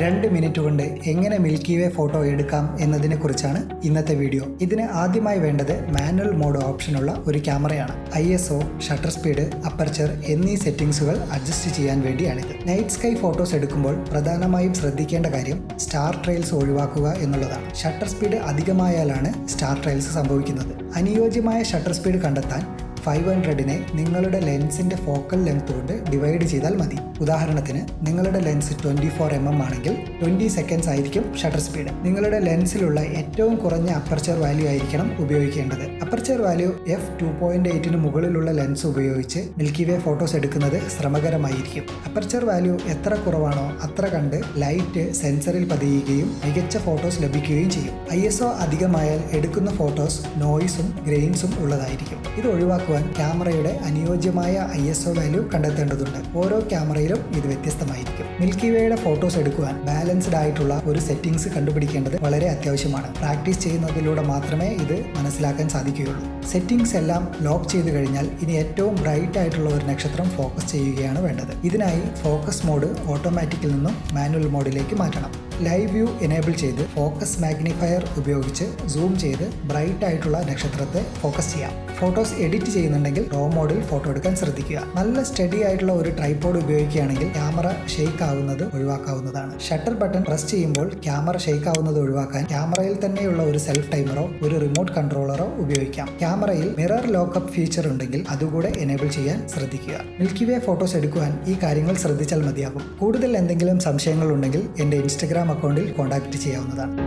2 minutes കൊണ്ട് എങ്ങനെ milky വേ photo എടുക്കാം എന്നതിനെ കുറിച്ചാണ് ഇന്നത്തെ വീഡിയോ. ഇതിന് ആദ്യമായി വേണ്ടത് മാനുവൽ മോഡ് ഓപ്ഷനുള്ള ഒരു ക്യാമറയാണ്. ISO, ഷട്ടർ സ്പീഡ്, അപ്പർച്ചർ എന്നീ സെറ്റിംഗ്സുകൾ അഡ്ജസ്റ്റ് ചെയ്യാൻ വേണ്ടിയാണിത്. നൈറ്റ് സ്കൈ ഫോട്ടോസ് എടുക്കുമ്പോൾ പ്രധാനമായും ശ്രദ്ധിക്കേണ്ട കാര്യം സ്റ്റാർ ട്രെയിൽസ് ഒഴിവാക്കുക എന്നുള്ളതാണ്. ഷട്ടർ സ്പീഡ് അധികമായാലാണ് സ്റ്റാർ ട്രെയിൽസ് സംഭവിക്കുന്നത്. അനുയോജ്യമായ ഷട്ടർ സ്പീഡ് കണ്ടെത്താൻ 500-നെ നിങ്ങളുടെ ലെൻസിൻ്റെ ഫോക്കൽ ലെങ്ത് കൊണ്ട് ഡിവൈഡ് ചെയ്താൽ മതി. ഉദാഹരണത്തിന് നിങ്ങളുടെ ലെൻസ് 24mm ആണെങ്കിൽ 20 seconds ആയിരിക്കും ഷട്ടർ സ്പീഡ്. നിങ്ങളുടെ ലെൻസിലുള്ള ഏറ്റവും കുറഞ്ഞ അപ്പർച്ചർ വാല്യൂ ആയിരിക്കണം ഉപയോഗിക്കേണ്ടത്. അപ്പർച്ചർ വാല്യൂ f/2.8 മുകളിലുള്ള ലെൻസ് ഉപയോഗിച്ച് മിൽക്കി വേ ഫോട്ടോസ് എടുക്കുന്നത് ശ്രമകരമായിരിക്കും. അപ്പർച്ചർ വാല്യൂ എത്ര കുറവാണോ അത്ര കണ്ട് ലൈറ്റ് സെൻസറിൽ പതിയുകയും മികച്ച ഫോട്ടോസ് ലഭിക്കുകയും ചെയ്യും. ISO അധികമായാൽ എടുക്കുന്ന ഫോട്ടോസ് നോയിസും ഗ്രെയിൻസും ഉള്ളതായിരിക്കും. ഇത് ഒഴിവാക്കുക ക്യാമറയുടെ അനുയോജ്യമായ ISO വാല്യൂ കണ്ടെത്തേണ്ടതുണ്ട്. ഓരോ ക്യാമറയിലും ഇത് വ്യത്യസ്തമായിരിക്കും. മിൽക്കി വേയുടെ ഫോട്ടോസ് എടുക്കുവാൻ ബാലൻസ്ഡ് ആയിട്ടുള്ള ഒരു സെറ്റിംഗ്സ് കണ്ടുപിടിക്കേണ്ടത് വളരെ അത്യാവശ്യമാണ്. പ്രാക്ടീസ് ചെയ്യുന്നതിലൂടെ മാത്രമേ ഇത് മനസ്സിലാക്കാൻ സാധിക്കുകയുള്ളൂ. സെറ്റിംഗ്സ് എല്ലാം ലോക്ക് ചെയ്ത് കഴിഞ്ഞാൽ ഇനി ഏറ്റവും ബ്രൈറ്റ് ആയിട്ടുള്ള ഒരു നക്ഷത്രം ഫോക്കസ് ചെയ്യുകയാണ് വേണ്ടത്. ഇതിനായി ഫോക്കസ് മോഡ് ഓട്ടോമാറ്റിക്കിൽ നിന്നും മാനുവൽ മോഡിലേക്ക് മാറ്റണം. ലൈവ് വ്യൂ എനേബിൾ ചെയ്ത് ഫോക്കസ് മാഗ്നിഫയർ ഉപയോഗിച്ച് സൂം ചെയ്ത് ബ്രൈറ്റ് ആയിട്ടുള്ള നക്ഷത്രത്തെ ഫോക്കസ് ചെയ്യാം. ഫോട്ടോസ് എഡിറ്റ് ചെയ്യുന്നുണ്ടെങ്കിൽ റോ മോഡിൽ ഫോട്ടോ എടുക്കാൻ ശ്രദ്ധിക്കുക. നല്ല സ്റ്റഡി ആയിട്ടുള്ള ഒരു ട്രൈപോഡ് ഉപയോഗിക്കുകയാണെങ്കിൽ ക്യാമറ ഷെയ്ക്ക് ആവുന്നത് ഒഴിവാക്കാവുന്നതാണ്. ഷട്ടർ ബട്ടൺ പ്രസ് ചെയ്യുമ്പോൾ ക്യാമറ ഷെയ്ക്ക് ആവുന്നത് ഒഴിവാക്കാൻ ക്യാമറയിൽ തന്നെയുള്ള ഒരു സെൽഫ് ടൈമറോ ഒരു റിമോട്ട് കൺട്രോളറോ ഉപയോഗിക്കാം. ക്യാമറയിൽ മിറർ ലോക്കപ്പ് ഫീച്ചർ ഉണ്ടെങ്കിൽ അതുകൂടെ എനേബിൾ ചെയ്യാൻ ശ്രദ്ധിക്കുക. മിൽക്കി വേ ഫോട്ടോസ് എടുക്കുവാൻ ഈ കാര്യങ്ങൾ ശ്രദ്ധിച്ചാൽ മതിയാകും. കൂടുതൽ എന്തെങ്കിലും സംശയങ്ങൾ ഉണ്ടെങ്കിൽ എൻ്റെ Instagram അക്കൗണ്ടിൽ കോൺടാക്ട് ചെയ്യാവുന്നതാണ്.